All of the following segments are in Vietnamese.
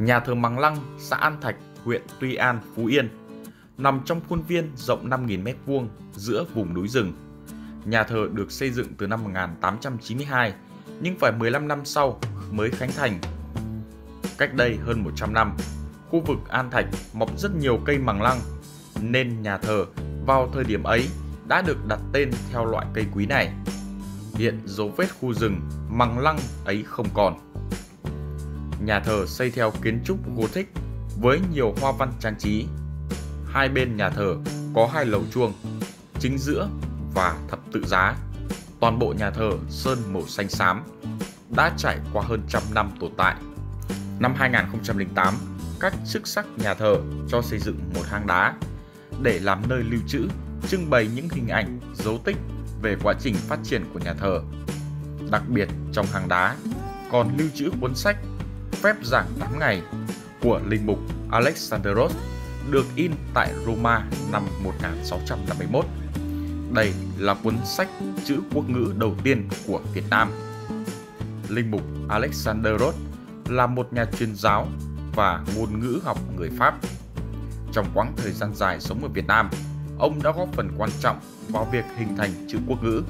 Nhà thờ Mằng Lăng, xã An Thạch, huyện Tuy An, Phú Yên, nằm trong khuôn viên rộng 5.000 m² giữa vùng núi rừng. Nhà thờ được xây dựng từ năm 1892, nhưng phải 15 năm sau mới khánh thành. Cách đây hơn 100 năm, khu vực An Thạch mọc rất nhiều cây mằng lăng, nên nhà thờ vào thời điểm ấy đã được đặt tên theo loại cây quý này. Hiện dấu vết khu rừng mằng lăng ấy không còn. Nhà thờ xây theo kiến trúc Gothic với nhiều hoa văn trang trí. Hai bên nhà thờ có hai lầu chuông, chính giữa và thập tự giá. Toàn bộ nhà thờ sơn màu xanh xám, đã trải qua hơn 100 năm tồn tại. Năm 2008, các chức sắc nhà thờ cho xây dựng một hang đá để làm nơi lưu trữ, trưng bày những hình ảnh, dấu tích về quá trình phát triển của nhà thờ. Đặc biệt trong hang đá còn lưu trữ cuốn sách Phép giảng 8 ngày của linh mục Alexandre de Rhodes được in tại Roma năm 1651. Đây là cuốn sách chữ quốc ngữ đầu tiên của Việt Nam. Linh mục Alexandre de Rhodes là một nhà truyền giáo và ngôn ngữ học người Pháp. Trong quãng thời gian dài sống ở Việt Nam, ông đã góp phần quan trọng vào việc hình thành chữ quốc ngữ.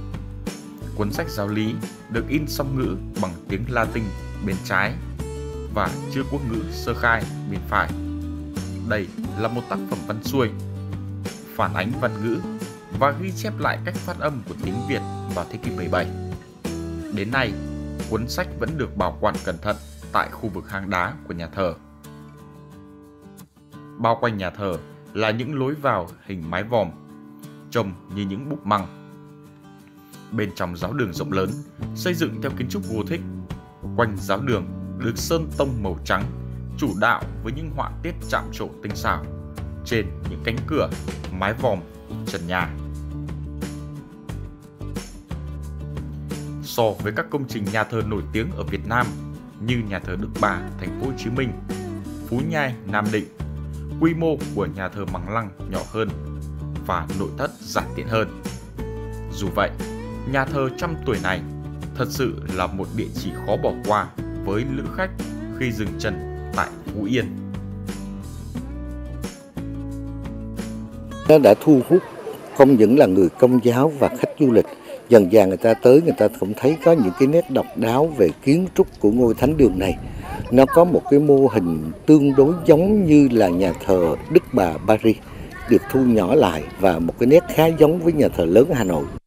Cuốn sách giáo lý được in song ngữ bằng tiếng Latin bên trái và chữ quốc ngữ sơ khai bên phải. Đây là một tác phẩm văn xuôi, phản ánh văn ngữ và ghi chép lại cách phát âm của tiếng Việt vào thế kỷ 17. Đến nay, cuốn sách vẫn được bảo quản cẩn thận tại khu vực hang đá của nhà thờ. Bao quanh nhà thờ là những lối vào hình mái vòm, trông như những búp măng. Bên trong giáo đường rộng lớn, xây dựng theo kiến trúc Gothic, quanh giáo đường được sơn tông màu trắng, chủ đạo với những họa tiết chạm trổ tinh xảo trên những cánh cửa, mái vòm, trần nhà. So với các công trình nhà thờ nổi tiếng ở Việt Nam như nhà thờ Đức Bà, Thành phố Hồ Chí Minh, Phú Nhai, Nam Định, quy mô của nhà thờ Mằng Lăng nhỏ hơn và nội thất giản tiện hơn. Dù vậy, nhà thờ trăm tuổi này thật sự là một địa chỉ khó bỏ qua với lữ khách khi dừng chân tại Phú Yên. Nó đã thu hút không những là người công giáo và khách du lịch, dần dần người ta tới, người ta cũng thấy có những cái nét độc đáo về kiến trúc của ngôi thánh đường này. Nó có một cái mô hình tương đối giống như là nhà thờ Đức Bà Paris, được thu nhỏ lại, và một cái nét khá giống với nhà thờ lớn Hà Nội.